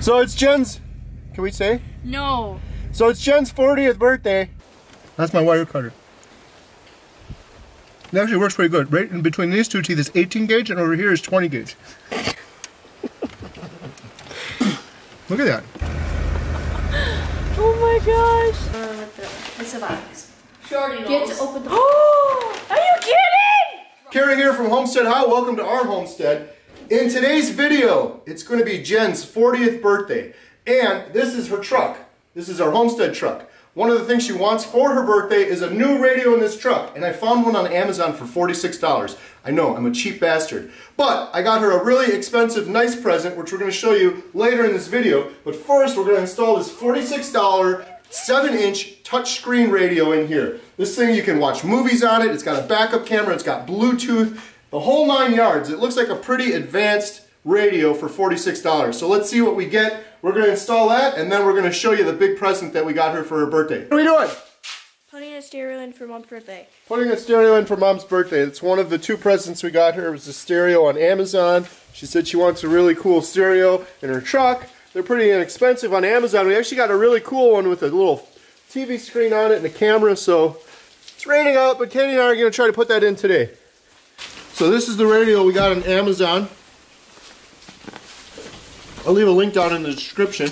So it's Jen's, can we say? No. So it's Jen's 40th birthday. That's my wire cutter. It actually works pretty good. Right in between these two teeth is 18 gauge and over here is 20 gauge. Look at that. Oh my gosh. It's a box. Shorty gets to open the box. Are you kidding? Kerry here from Homestead High. Welcome to our homestead. In today's video, it's going to be Jen's 40th birthday. And this is her truck. This is our homestead truck. One of the things she wants for her birthday is a new radio in this truck, and I found one on Amazon for $46. I know, I'm a cheap bastard. But I got her a really expensive, nice present, which we're going to show you later in this video. But first, we're going to install this $46 7-inch touchscreen radio in here. This thing, you can watch movies on it, it's got a backup camera, it's got Bluetooth, the whole 9 yards. It looks like a pretty advanced radio for $46. So let's see what we get. We're going to install that, and then we're going to show you the big present that we got her for her birthday. What are we doing? Putting a stereo in for Mom's birthday. Putting a stereo in for Mom's birthday. It's one of the two presents we got her. It was a stereo on Amazon. She said she wants a really cool stereo in her truck. They're pretty inexpensive on Amazon. We actually got a really cool one with a little TV screen on it and a camera. So it's raining out, but Katie and I are going to try to put that in today. So this is the radio we got on Amazon. I'll leave a link down in the description.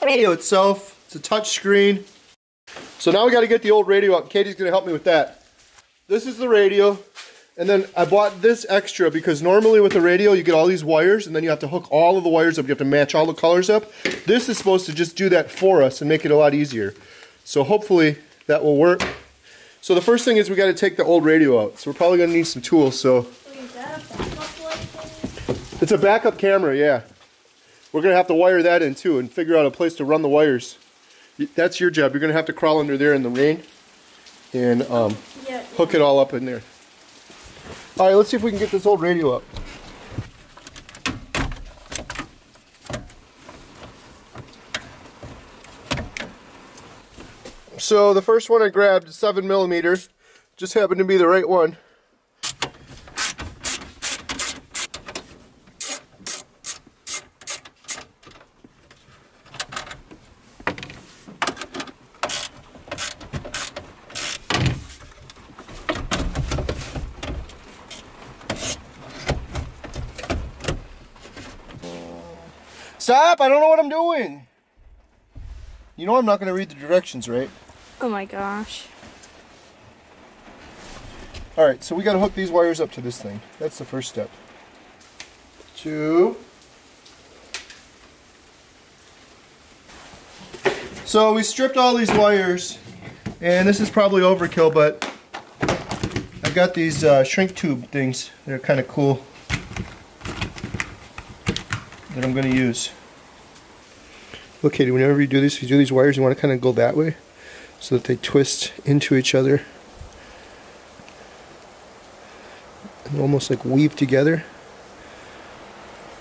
The radio itself, it's a touch screen. So now we got to get the old radio out. Katie's going to help me with that. This is the radio, and then I bought this extra because normally with the radio you get all these wires and then you have to hook all of the wires up. You have to match all the colors up. This is supposed to just do that for us and make it a lot easier. So hopefully that will work. So the first thing is we got to take the old radio out. So we're probably going to need some tools. So is that a backup light thing? It's a backup camera, yeah. We're going to have to wire that in too and figure out a place to run the wires. That's your job. You're going to have to crawl under there in the rain and hook it all up in there. All right, let's see if we can get this old radio up. So the first one I grabbed is 7mm, just happened to be the right one. Stop! I don't know what I'm doing! You know I'm not going to read the directions, right? Oh my gosh. Alright, so we gotta hook these wires up to this thing. That's the first step. Two. So we stripped all these wires, and this is probably overkill, but I've got these shrink tube things. They're kind of cool that I'm gonna use. Look, Katie, whenever you do these wires, you wanna kind of go that way, so that they twist into each other and almost like weave together,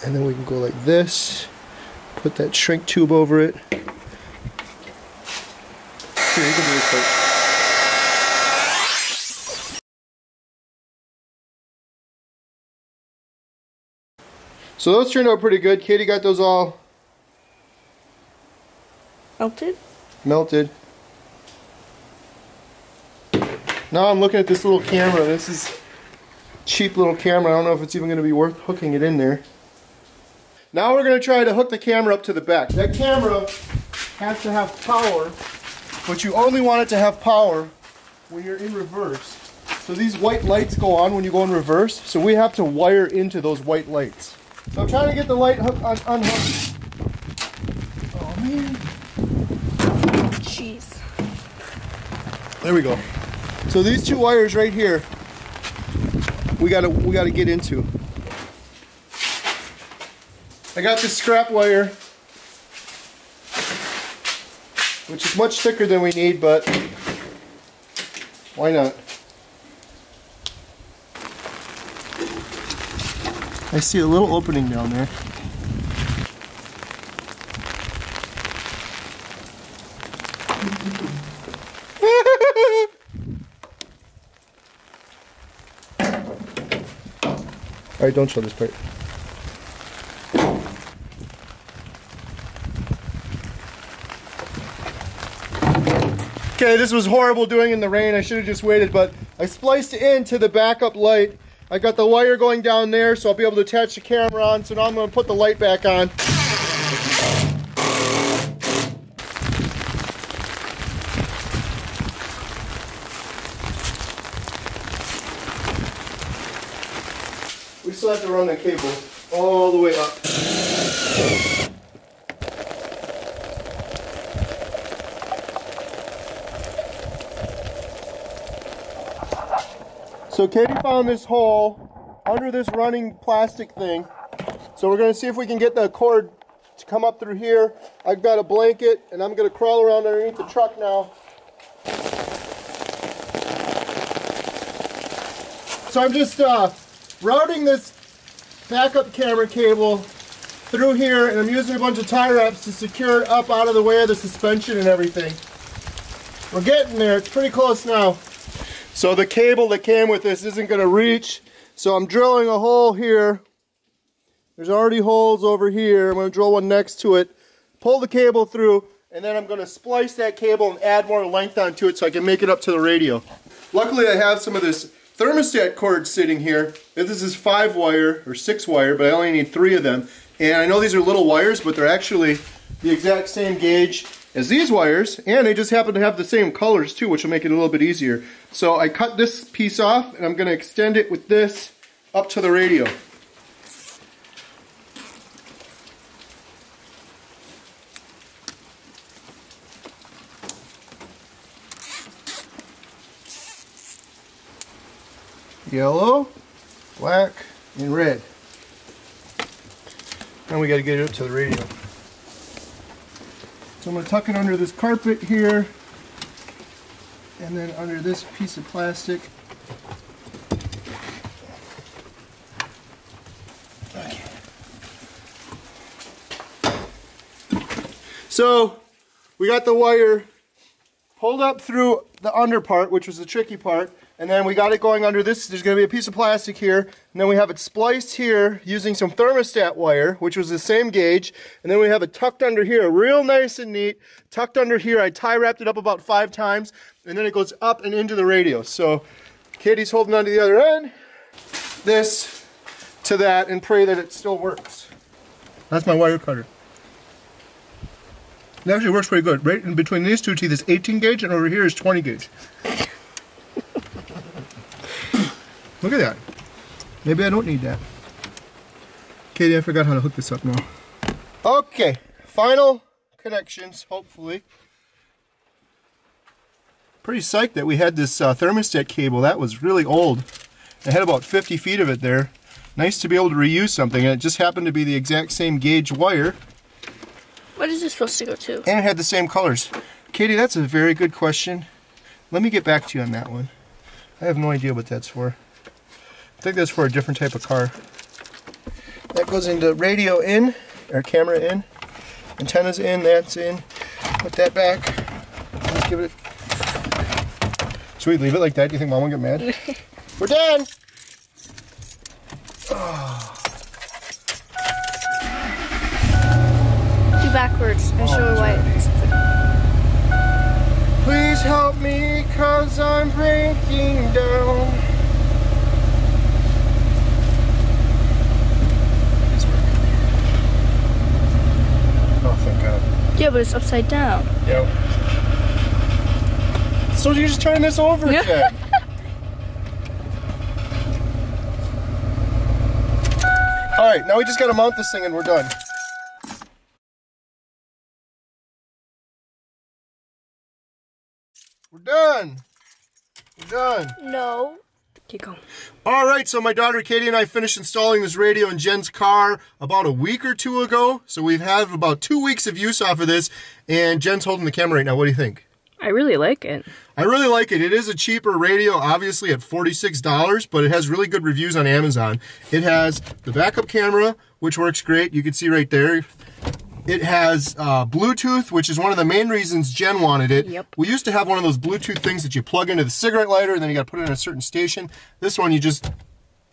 and then we can go like this, put that shrink tube over it. Here, you can do this part. So those turned out pretty good. Katie got those all melted? Melted. Now I'm looking at this little camera. This is a cheap little camera. I don't know if it's even going to be worth hooking it in there. Now we're going to try to hook the camera up to the back. That camera has to have power, but you only want it to have power when you're in reverse. So these white lights go on when you go in reverse, so we have to wire into those white lights. So I'm trying to get the light hook unhooked. Oh man. Jeez. There we go. So these two wires right here, we gotta get into. I got this scrap wire, which is much thicker than we need, but why not? I see a little opening down there. All right, don't show this part. Okay, this was horrible doing in the rain. I should have just waited, but I spliced it into the backup light. I got the wire going down there, so I'll be able to attach the camera on. So now I'm gonna put the light back on. We still have to run that cable all the way up. So Katie found this hole under this running plastic thing. So we're gonna see if we can get the cord to come up through here. I've got a blanket and I'm gonna crawl around underneath the truck now. So I'm just routing this backup camera cable through here, and I'm using a bunch of tie wraps to secure it up out of the way of the suspension and everything. We're getting there, it's pretty close now. So the cable that came with this isn't going to reach, so I'm drilling a hole here. There's already holes over here. I'm going to drill one next to it, pull the cable through, and then I'm going to splice that cable and add more length onto it so I can make it up to the radio. Luckily I have some of this thermostat cord sitting here. This is 5-wire or 6-wire, but I only need 3 of them. And I know these are little wires, but they're actually the exact same gauge as these wires, and they just happen to have the same colors too, which will make it a little bit easier. So I cut this piece off, and I'm gonna extend it with this up to the radio. Yellow, black, and red. And we gotta get it up to the radio. So I'm going to tuck it under this carpet here, and then under this piece of plastic. Okay. So we got the wire pulled up through the under part, which was the tricky part, and then we got it going under this. There's going to be a piece of plastic here, and then we have it spliced here using some thermostat wire, which was the same gauge, and then we have it tucked under here, real nice and neat, tucked under here. I tie wrapped it up about 5 times, and then it goes up and into the radio. So Katie's holding onto the other end, this to that, and pray that it still works. That's my wire cutter. It actually works pretty good. Right in between these two teeth is 18 gauge, and over here is 20 gauge. Look at that. Maybe I don't need that. Katie, I forgot how to hook this up now. Okay, final connections, hopefully. Pretty psyched that we had this thermostat cable. That was really old. I had about 50 feet of it there. Nice to be able to reuse something, and it just happened to be the exact same gauge wire. What is this supposed to go to? And it had the same colors. Katie, that's a very good question. Let me get back to you on that one. I have no idea what that's for. I think that's for a different type of car. That goes into radio in, or camera in, antennas in, that's in. Put that back. Let's give it a... Should we leave it like that? Do you think Mom will get mad? We're done! Oh. Do backwards and show her white. Please help me, 'cause I'm breaking down. Yeah, but it's upside down. Yep. So you just turn this over again. Alright, now we just gotta mount this thing and we're done. We're done. We're done. No. Keep going. Alright, so my daughter Katie and I finished installing this radio in Jen's car about a week or 2 ago. So we've had about 2 weeks of use off of this, and Jen's holding the camera right now. What do you think? I really like it. I really like it. It is a cheaper radio, obviously, at $46, but it has really good reviews on Amazon. It has the backup camera, which works great. You can see right there. It has Bluetooth, which is one of the main reasons Jen wanted it. Yep. We used to have one of those Bluetooth things that you plug into the cigarette lighter, and then you got to put it in a certain station. This one, you just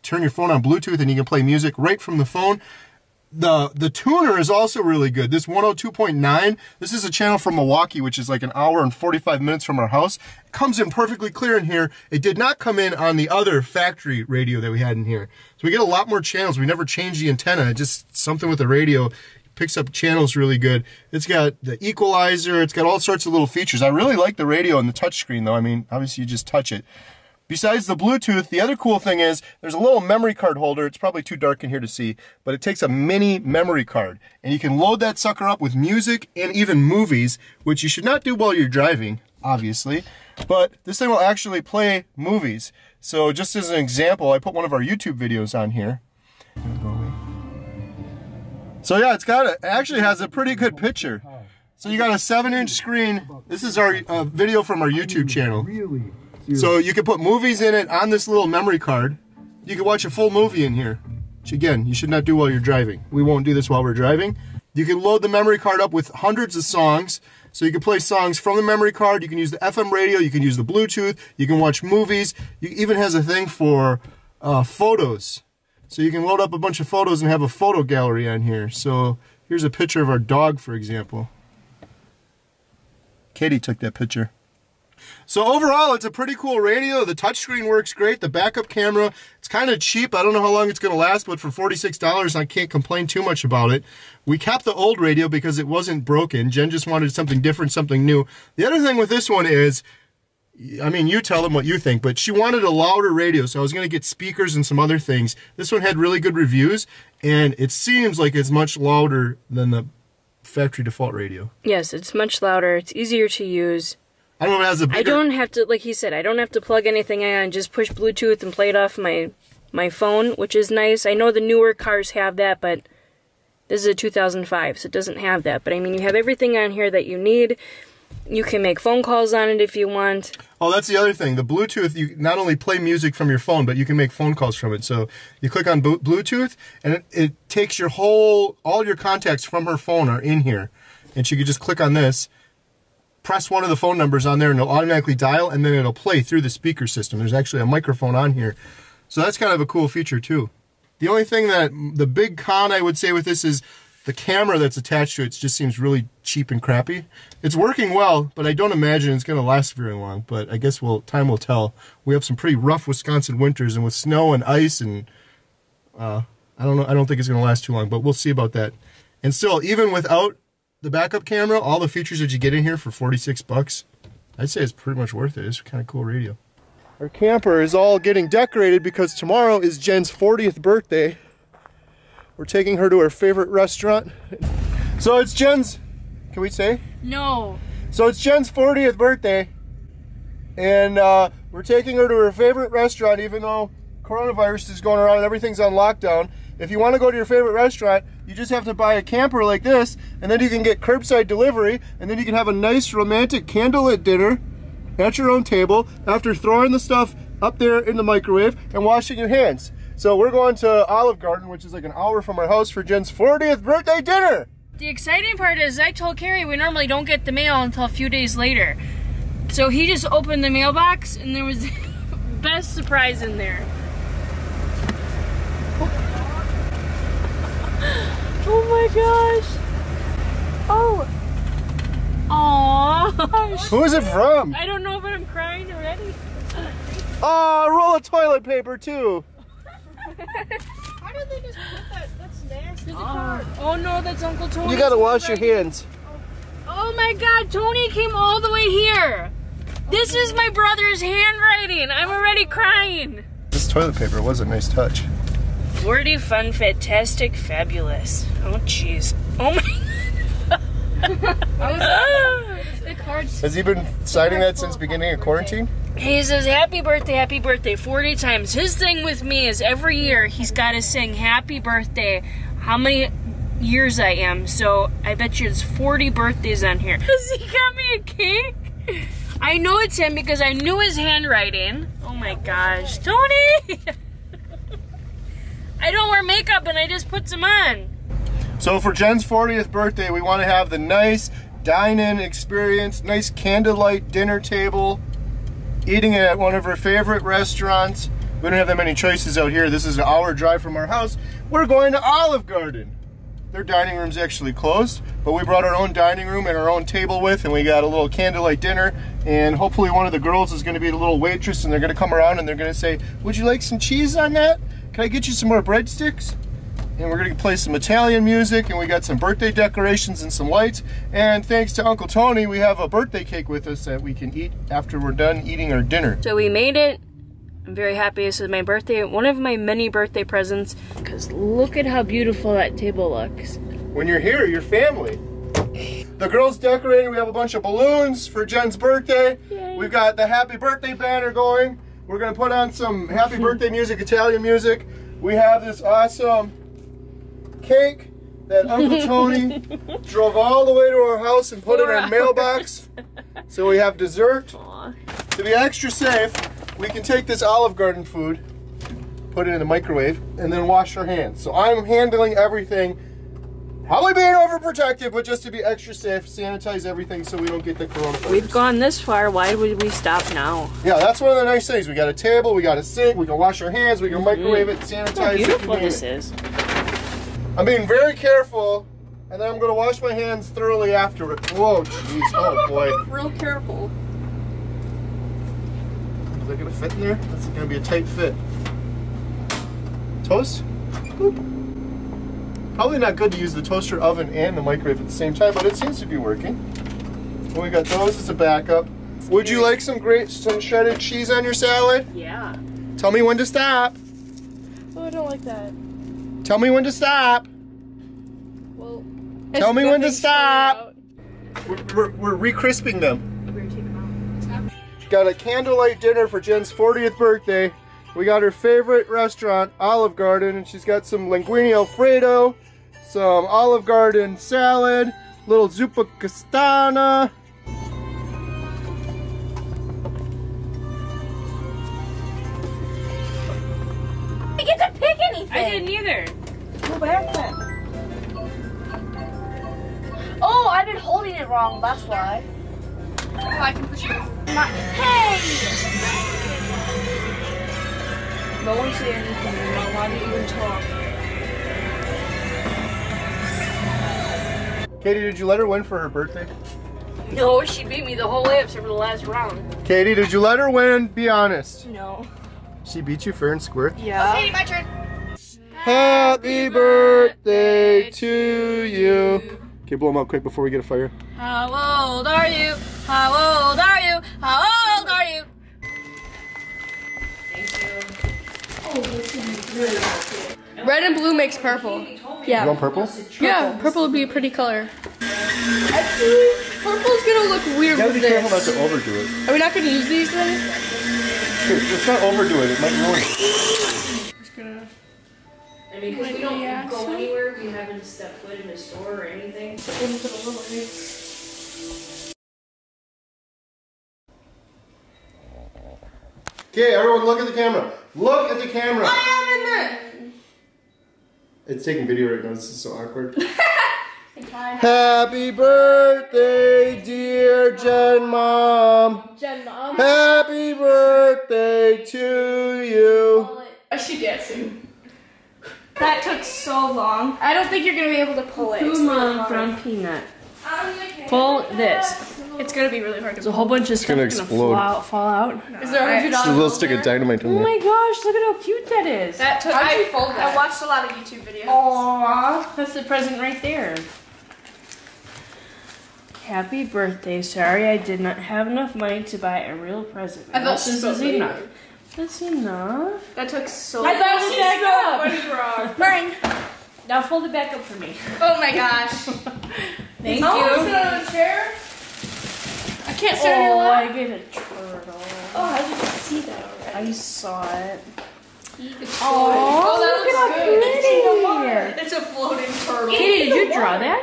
turn your phone on Bluetooth and you can play music right from the phone. The tuner is also really good. This 102.9, this is a channel from Milwaukee, which is like an hour and 45 minutes from our house. It comes in perfectly clear in here. It did not come in on the other factory radio that we had in here. So we get a lot more channels. We never changed the antenna, just something with the radio. Picks up channels really good. It's got the equalizer. It's got all sorts of little features. I really like the radio and the touchscreen, though. I mean, obviously you just touch it. Besides the Bluetooth, the other cool thing is there's a little memory card holder. It's probably too dark in here to see, but it takes a mini memory card. And you can load that sucker up with music and even movies, which you should not do while you're driving, obviously. But this thing will actually play movies. So just as an example, I put one of our YouTube videos on here. So yeah, it's got it actually has a pretty good picture. So you got a 7-inch screen. This is our video from our YouTube channel. So you can put movies in it on this little memory card. You can watch a full movie in here, which again, you should not do while you're driving. We won't do this while we're driving. You can load the memory card up with hundreds of songs. So you can play songs from the memory card. You can use the FM radio. You can use the Bluetooth. You can watch movies. You even has a thing for photos. So you can load up a bunch of photos and have a photo gallery on here. So here's a picture of our dog, for example. Katie took that picture. So overall, it's a pretty cool radio. The touchscreen works great. The backup camera, it's kind of cheap. I don't know how long it's going to last, but for $46, I can't complain too much about it. We kept the old radio because it wasn't broken. Jen just wanted something different, something new. The other thing with this one is, I mean, you tell them what you think, but she wanted a louder radio, so I was going to get speakers and some other things. This one had really good reviews, and it seems like it's much louder than the factory default radio. Yes, it's much louder. It's easier to use. I don't know if it has a bigger... I don't have to, like he said, I don't have to plug anything in. Just push Bluetooth and play it off my phone, which is nice. I know the newer cars have that, but this is a 2005, so it doesn't have that. But, I mean, you have everything on here that you need. You can make phone calls on it if you want. Oh, that's the other thing. The Bluetooth, you not only play music from your phone, but you can make phone calls from it. So you click on Bluetooth, and it takes your whole, all your contacts from her phone are in here. And she could just click on this, press one of the phone numbers on there, and it'll automatically dial, and then it'll play through the speaker system. There's actually a microphone on here. So that's kind of a cool feature, too. The only thing that, the big con I would say with this is, the camera that's attached to it just seems really cheap and crappy. It's working well, but I don't imagine it's going to last very long. But I guess time will tell. We have some pretty rough Wisconsin winters, and with snow and ice, and I don't know. I don't think it's going to last too long, but we'll see about that. And still, even without the backup camera, all the features that you get in here for $46, I'd say it's pretty much worth it. It's kind of cool radio. Our camper is all getting decorated because tomorrow is Jen's 40th birthday. We're taking her to her favorite restaurant. So it's Jen's, can we say? No. So it's Jen's 40th birthday, and we're taking her to her favorite restaurant, even though coronavirus is going around and everything's on lockdown. If you want to go to your favorite restaurant, you just have to buy a camper like this, and then you can get curbside delivery, and then you can have a nice romantic candlelit dinner at your own table after throwing the stuff up there in the microwave and washing your hands. So we're going to Olive Garden, which is like an hour from our house, for Jen's 40th birthday dinner. The exciting part is I told Kerry we normally don't get the mail until a few days later. So he just opened the mailbox and there was the best surprise in there. Oh my gosh. Oh. Aww. Who is it from? I don't know, but I'm crying already. Oh, roll of toilet paper too. How did they just put that? That's nasty. Oh no, that's Uncle Tony. You gotta wash your hands. Oh my God, Tony came all the way here. This is my brother's handwriting. I'm already crying. This toilet paper was a nice touch. Flirty, fun, fantastic, fabulous. Oh jeez. Oh my God. The cards. Has he been signing that since beginning of quarantine? He says, happy birthday, 40 times. His thing with me is every year he's got to sing happy birthday, how many years I am. So I bet you it's 40 birthdays on here. Because he got me a cake. I know it's him because I knew his handwriting. Oh my gosh, Tony. I don't wear makeup and I just put some on. So for Jen's 40th birthday, we want to have the nice dine-in experience, nice candlelight dinner table. Eating it at one of her favorite restaurants, We don't have that many choices out here. This is an hour drive from our house. We're going to Olive Garden. Their dining room's actually closed, but we brought our own dining room and our own table with, and we got a little candlelight dinner, and hopefully one of the girls is gonna be the little waitress, and they're gonna come around and they're gonna say, would you like some cheese on that? Can I get you some more breadsticks? And we're gonna play some Italian music, and we got some birthday decorations and some lights, and thanks to Uncle Tony, we have a birthday cake with us that we can eat after we're done eating our dinner. So we made it. I'm very happy. This is my birthday, one of my many birthday presents. Because look at how beautiful that table looks. When you're here, you're family. The girls decorated. We have a bunch of balloons for Jen's birthday. Yay. We've got the happy birthday banner going. We're going to put on some happy birthday music, Italian music. We have this awesome cake that Uncle Tony drove all the way to our house and put in our mailbox. So we have dessert. Aww. To be extra safe, we can take this Olive Garden food, put it in the microwave, and then wash our hands. So I'm handling everything, probably being overprotective, but just to be extra safe, sanitize everything so we don't get the coronavirus. We've gone this far, why would we stop now? Yeah, that's one of the nice things. We got a table, we got a sink, we can wash our hands, we can microwave it, sanitize it. How beautiful this is. I'm being very careful, and then I'm gonna wash my hands thoroughly afterward. Whoa, jeez, oh boy. Real careful. Is that gonna fit in there? That's gonna be a tight fit. Toast? Boop. Probably not good to use the toaster oven and the microwave at the same time, but it seems to be working. Well, we got those as a backup. Would you like some shredded cheese on your salad? Yeah. Tell me when to stop. Oh, I don't like that. Tell me when to stop. Well, tell me when to stop. We're re-crisping them. Got a candlelight dinner for Jen's 40th birthday. We got her favorite restaurant, Olive Garden, and she's got some linguine alfredo, some Olive Garden salad, little zuppa castana. I didn't get to pick anything. I didn't either. Go back then. Oh, I've been holding it wrong, that's why. I can push it. Hey! No one say anything. You're not allowed to even talk. Katie, did you let her win for her birthday? No, she beat me the whole way except for the last round. Katie, did you let her win? Be honest. No. She beat you fair and square? Yeah. Okay, my turn. Happy birthday to you. Okay, blow them out quick before we get a fire. How old are you? How old are you? How old are you? Thank you. Oh, this is really good. Red and blue makes purple. Yeah. You want purple? Yeah, purple would be a pretty color. Actually, purple's gonna look weird with this. You gotta be careful not to overdo it. Are we not gonna use these then? Dude, let's not overdo it. It might ruin it. It's gonna... I mean, because we don't go anywhere, we haven't stepped foot in a store or anything. So we're gonna put a little bit. Okay, everyone look at the camera. Look at the camera. I am in there. It's taking video right now. This is so awkward. Happy birthday, dear Jen Mom. Jen Mom. Happy birthday to you. I should dance soon. That took so long. I don't think you're going to be able to pull it. Puma from Peanut. Pull this. It's gonna be really hard to. There's a whole bunch of stuff gonna explode. Fall out. No. Is there $100? Just a little stick of dynamite in there. Oh my gosh! Look at how cute that is. That took. I watched a lot of YouTube videos. Aww, that's the present right there. Happy birthday. Sorry, I did not have enough money to buy a real present. I thought this was enough. That's enough. That took so. I thought it back up. Burn. Now fold it back up for me. Oh my gosh. Thank you. Sit on a chair. I can't sit on your lap. I get a turtle. Oh, I didn't see that already. I saw it. Oh, that looks good. It's a floating turtle. Katie, did you draw that?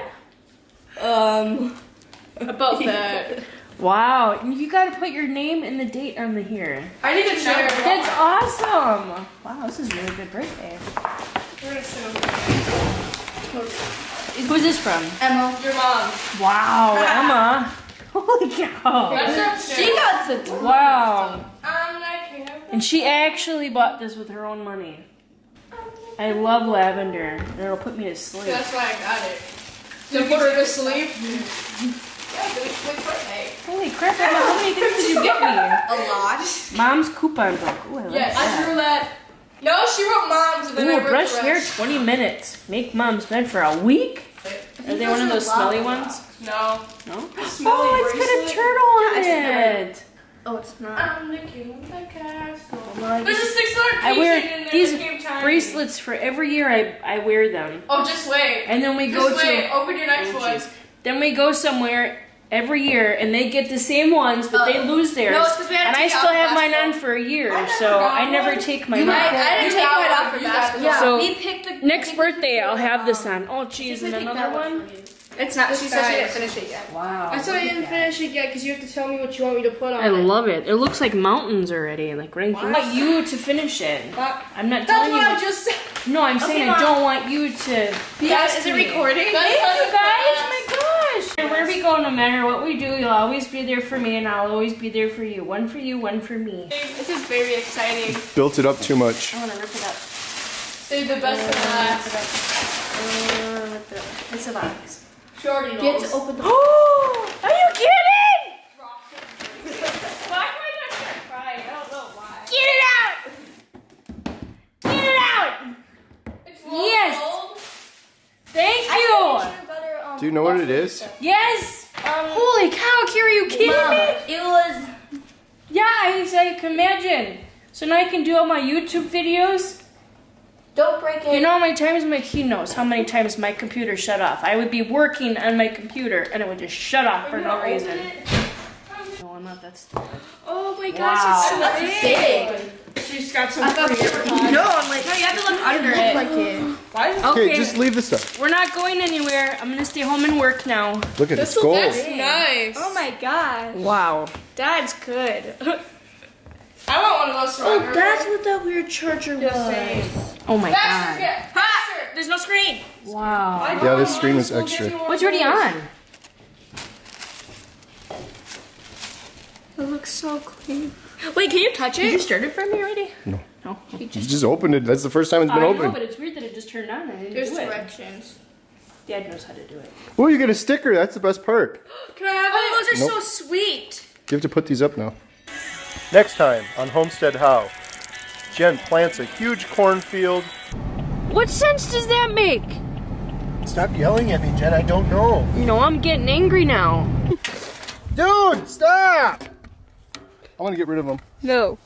About that. Wow, you gotta put your name and the date on the here. I need to share. That's awesome. Wow, this is a really good birthday. Who's this from? Emma. Your mom. Wow, Emma. Holy cow! She got the wow. I'm not here. And she actually bought this with her own money. I love lavender, and it'll put me to sleep. That's why I got it. To put her to sleep? Yeah, go to sleep for a night. Holy crap, Emma, how many things did you get me? A lot. Mom's coupon book. Ooh, I like yes, that. I drew that. No, she wrote Mom's, but then I wrote brush the hair 20 minutes. Make Mom's bed for a week? Are they one of those smelly ones? No. No? Smelly oh, it's got a turtle on it. Oh, it's not. I'm the king of the castle. Like, there's a $6 I wear in these bracelets for every year. I wear them. Oh, just wait. And then we go to open your next one. Then we go somewhere every year, and they get the same ones, but they lose theirs. No, it's we had and I still have mine on for a year, so I never take mine off. I didn't take mine off for basketball. Yeah. So we picked the, next birthday, I'll have this on. Oh, geez, and another one. It's not, she said she didn't finish it yet. Wow. I said I didn't finish it yet because you have to tell me what you want me to put on it. I love it. It looks like mountains already. Like right here. I want you to finish it. I'm not telling you. That's what I just said. No, I'm saying I don't want you to. Yes, is it recording? Thank you guys. My gosh. Where we go, no matter what we do, you'll always be there for me and I'll always be there for you. One for you, one for me. This is very exciting. Built it up too much. I want to rip it up. They're the best of that. It's a box. Shorty get to open the oh! Are you kidding? Why am I not gonna cry? I don't know why. Get it out! Get it out! It's yes! Old. Thank you! Better, do you know what it is? Yes! Holy cow, Kerry, are you kidding me? It was... Yeah, I can imagine. So now I can do all my YouTube videos. Don't break it. You know how many times he knows how many times my computer shut off. I would be working on my computer and it would just shut off for no reason. No, I'm not that stupid. Oh my gosh, it's so big. She's got some free. No, I'm like, no, you have to look under it. Like it. Why is okay, just leave this up. We're not going anywhere. I'm gonna stay home and work now. Look at this gold. That's nice. Oh my gosh. Wow. That's good. I want one of those stronger. Oh, that's what that weird charger was. Oh my god. Ha! There's no screen. Wow. Yeah, this screen is extra. What's already on? It looks so clean. Wait, can you touch it? Did you start it for me already? No. No. You just opened it. That's the first time it's been opened. I know, but it's weird that it just turned on. There's directions. Dad knows how to do it. Oh, you get a sticker. That's the best part. Can I have it? Those are so sweet. You have to put these up now. Next time on Homestead High, Jen plants a huge cornfield. What sense does that make? Stop yelling at me, Jen. I don't know. No, I'm getting angry now. Dude, stop! I want to get rid of them. No.